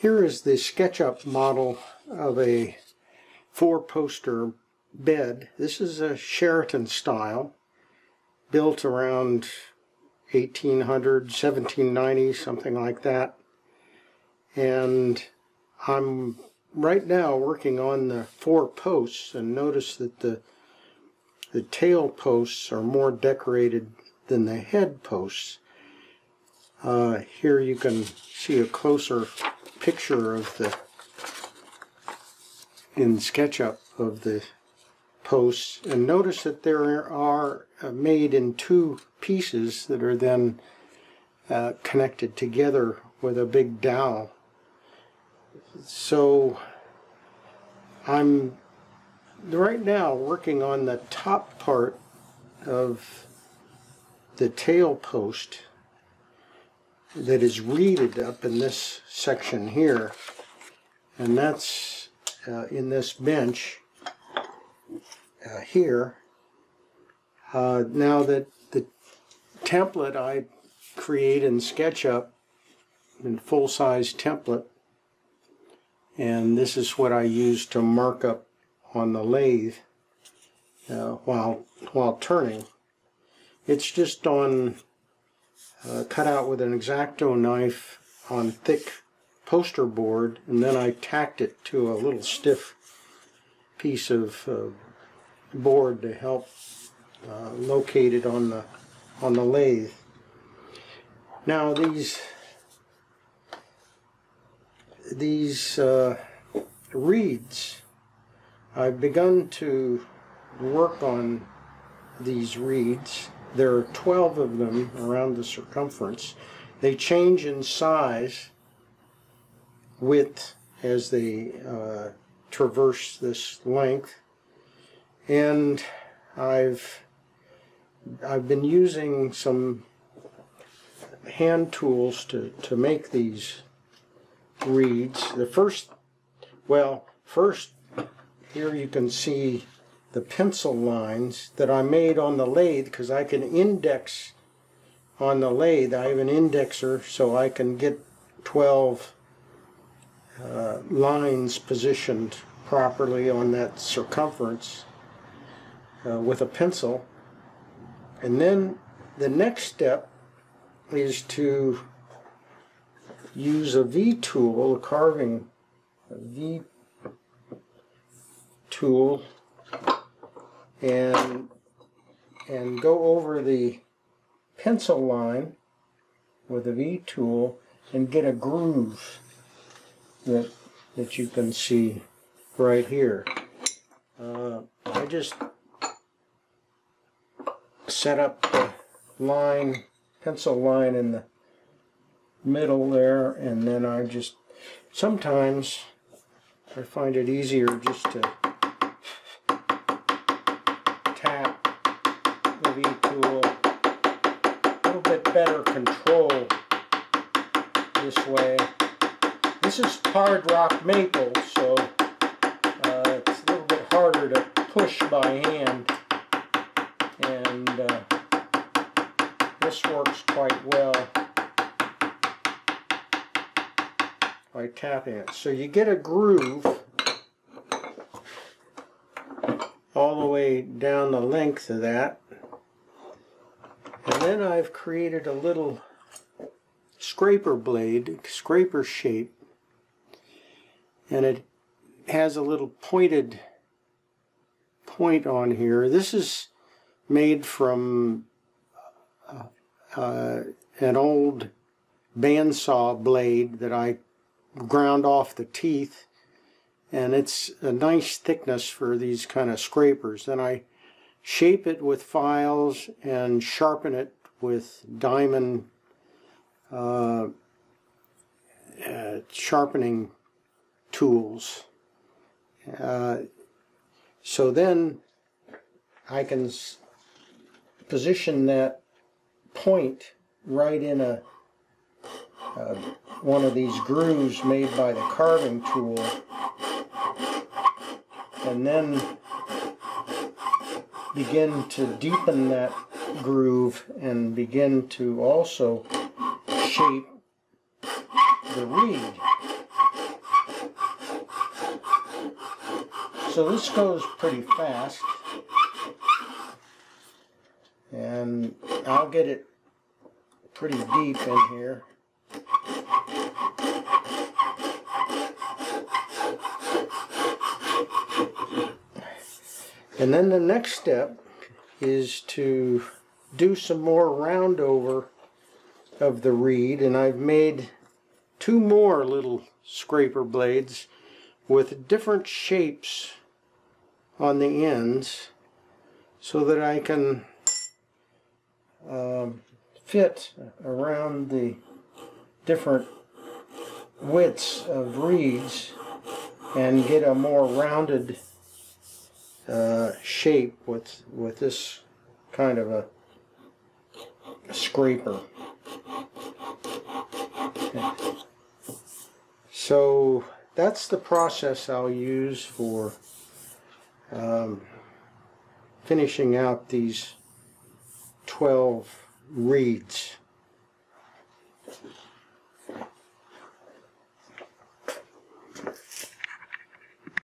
Here is the SketchUp model of a four-poster bed. This is a Sheraton style, built around 1800, 1790, something like that. And I'm right now working on the four posts, and notice that the tail posts are more decorated than the head posts. Here you can see a closer picture of in SketchUp of the posts, and notice that there are made in two pieces that are then connected together with a big dowel. So I'm right now working on the top part of the tail post that is reeded up in this section here, and that's in this bench here. Now that the template I create in SketchUp, in full-size template, and this is what I use to mark up on the lathe while turning. It's just on cut out with an X-Acto knife on thick poster board, and then I tacked it to a little stiff piece of board to help locate it on the lathe. Now these reeds, I've begun to work on these reeds. There are 12 of them around the circumference. They change in size, width, as they traverse this length. And I've been using some hand tools to make these reeds. First, here you can see the pencil lines that I made on the lathe, because I can index on the lathe. I have an indexer, so I can get 12 lines positioned properly on that circumference with a pencil. And then the next step is to use a V tool, a carving V tool, and go over the pencil line with a V tool and get a groove that you can see right here. I just set up the line, pencil line in the middle there, and then I just, sometimes I find it easier just to tap the V tool, a little bit better control this way. This is hard rock maple, so it's a little bit harder to push by hand, and this works quite well by tapping it. So you get a groove all the way down the length of that, and then I've created a little scraper blade, scraper shape, and it has a little pointed point on here. This is made from an old bandsaw blade that I ground off the teeth, and it's a nice thickness for these kind of scrapers. Then I shape it with files and sharpen it with diamond sharpening tools. So then I can position that point right in one of these grooves made by the carving tool, and then begin to deepen that groove and begin to also shape the reed. So this goes pretty fast, and I'll get it pretty deep in here. And then the next step is to do some more round over of the reed, and I've made two more little scraper blades with different shapes on the ends so that I can fit around the different widths of reeds and get a more rounded shape with this kind of a scraper. Okay. So that's the process I'll use for finishing out these 12 reeds.